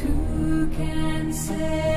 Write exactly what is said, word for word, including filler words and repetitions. Who can say?